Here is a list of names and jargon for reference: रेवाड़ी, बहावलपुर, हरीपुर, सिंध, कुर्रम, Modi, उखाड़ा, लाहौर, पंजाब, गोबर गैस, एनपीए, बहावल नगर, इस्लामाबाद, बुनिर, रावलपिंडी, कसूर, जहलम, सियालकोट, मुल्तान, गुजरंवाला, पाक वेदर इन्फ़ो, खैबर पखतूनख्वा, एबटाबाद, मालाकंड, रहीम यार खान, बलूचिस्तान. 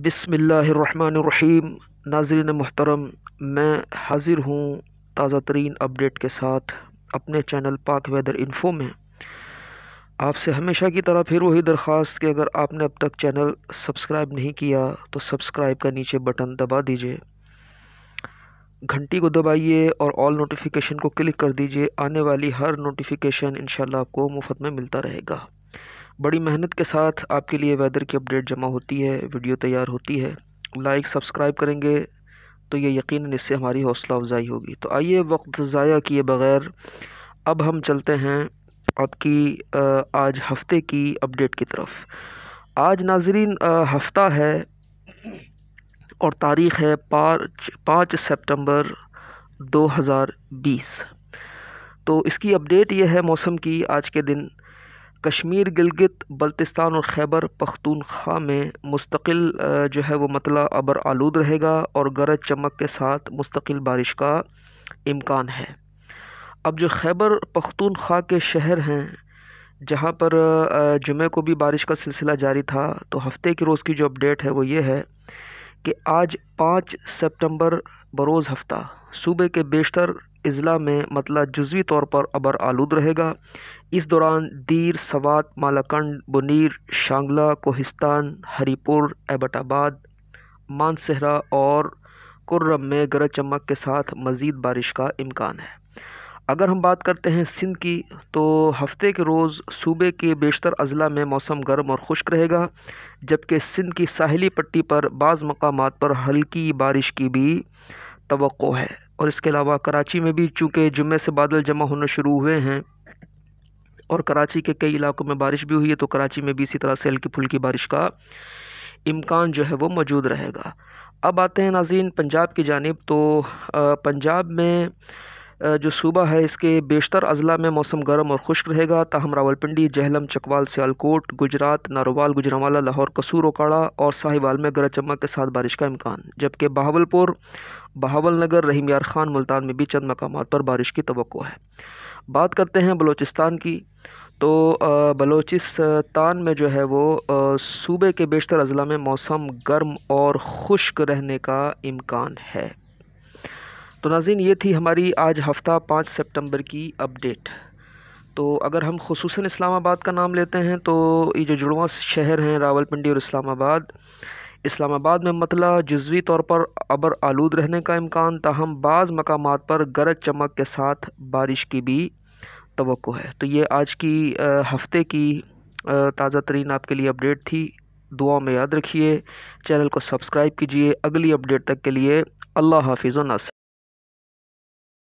बिस्मिल्लाहिर्रहमानिर्रहीम। नाज़रीन मुहतरम, मैं हाज़िर हूँ ताज़ा तरीन अपडेट के साथ अपने चैनल पाक वेदर इन्फ़ो में। आपसे हमेशा की तरह फिर वही दरख्वास्त कि अगर आपने अब तक चैनल सब्सक्राइब नहीं किया तो सब्सक्राइब का नीचे बटन दबा दीजिए, घंटी को दबाइए और ऑल नोटिफिकेशन को क्लिक कर दीजिए। आने वाली हर नोटिफिकेशन इंशाल्लाह आपको मुफ्त में मिलता रहेगा। बड़ी मेहनत के साथ आपके लिए वेदर की अपडेट जमा होती है, वीडियो तैयार होती है। लाइक सब्सक्राइब करेंगे तो ये यकीनन इससे हमारी हौसला अफजाई होगी। तो आइए वक्त ज़ाया किए बग़ैर अब हम चलते हैं आपकी आज हफ़्ते की अपडेट की तरफ। आज नाजरीन हफ़्ता है और तारीख़ है 5 सितंबर 2020। तो इसकी अपडेट ये है मौसम की। आज के दिन कश्मीर, गिलगित बल्तिस्तान और खैबर पखतूनख्वा में मुस्तकिल जो है वो मतला अबर आलूद रहेगा और गरज चमक के साथ मुस्तकिल बारिश का इम्कान है। अब जो खैबर पखतूनख्वा के शहर हैं जहाँ पर जुमे को भी बारिश का सिलसिला जारी था, तो हफ़्ते के रोज़ की जो अपडेट है वो ये है कि आज 5 सितंबर बरोज़ हफ़्ता सूबे के बेशतर इज़ला में मतला जुज़वी तौर पर अबर आलूद रहेगा। इस दौरान दीर, सवात, मालाकंड, बुनिर, शांगला, कोहिस्तान, हरीपुर, एबटाबाद, मानसहरा और कुर्रम में गरज चमक के साथ मज़ीद बारिश का इम्कान है। अगर हम बात करते हैं सिंध की, तो हफ़्ते के रोज़ सूबे के बेशतर अज़ला में मौसम गर्म और खुश्क रहेगा, जबकि सिंध की साहिली पट्टी पर बाज़ मकामात पर हल्की बारिश की भी तवक्को है। और इसके अलावा कराची में भी चूँकि जुम्मे से बादल जमा होना शुरू हुए हैं और कराची के कई इलाकों में बारिश भी हुई है, तो कराची में भी इसी तरह से हल्की फुल्की बारिश का इम्कान जो है वो मौजूद रहेगा। अब आते हैं नाज़रीन पंजाब की जानिब। तो पंजाब में जो सूबा है इसके बेशतर अज़ला में मौसम गर्म और खुश्क रहेगा। ताहम रावलपिंडी, जहलम, चकवाल, सियालकोट, गुजरात, नारोवाल, गुजरंवाला, लाहौर, कसूर, उखाड़ा और साहिवाल में गरज चमक के साथ बारिश का इम्कान, जबकि बहावलपुर, बहावल नगर, रहीम यार खान, मुल्तान में भी चंद मकामात पर बारिश की तवक्को है। बात करते हैं बलूचिस्तान की। तो बलूचिस्तान में जो है वो सूबे के बेशतर अज़ला में मौसम गर्म और खुश्क रहने का इम्कान है। तो नाज़रीन ये थी हमारी आज हफ़्ता 5 सितंबर की अपडेट। तो अगर हम खुसूसन इस्लामाबाद का नाम लेते हैं तो ये जो जुड़वा शहर हैं रावलपिंडी और इस्लामाबाद में मतला जुज़वी तौर पर अबर आलूद रहने का इम्कान, ताहम बाज़ मकामात पर गरज चमक के साथ बारिश की भी तवक्को है। तो ये आज की हफ़्ते की ताज़ा तरीन आपके लिए अपडेट थी। दुआ में याद रखिए, चैनल को सब्सक्राइब कीजिए। अगली अपडेट तक के लिए अल्लाह हाफिज़ व नासिर।